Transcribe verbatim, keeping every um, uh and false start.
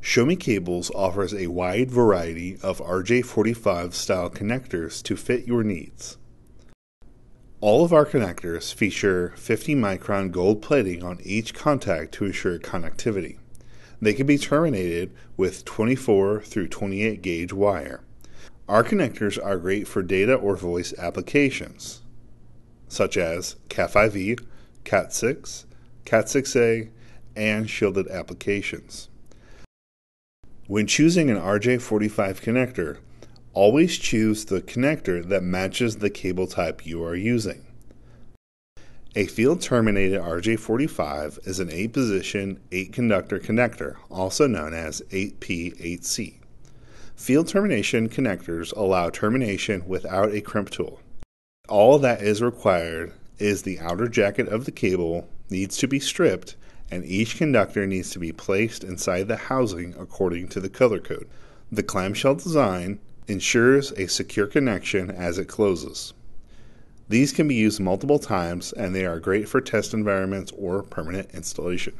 Show Me Cables offers a wide variety of R J forty-five style connectors to fit your needs. All of our connectors feature fifty micron gold plating on each contact to ensure connectivity. They can be terminated with twenty-four through twenty-eight gauge wire. Our connectors are great for data or voice applications, such as Cat five E, Cat six, Cat six A, and shielded applications. When choosing an R J forty-five connector, always choose the connector that matches the cable type you are using. A field-terminated R J forty-five is an eight position, eight conductor connector, also known as eight P eight C. Field termination connectors allow termination without a crimp tool. All that is required is the outer jacket of the cable needs to be stripped, and each conductor needs to be placed inside the housing according to the color code. The clamshell design ensures a secure connection as it closes. These can be used multiple times, and they are great for test environments or permanent installation.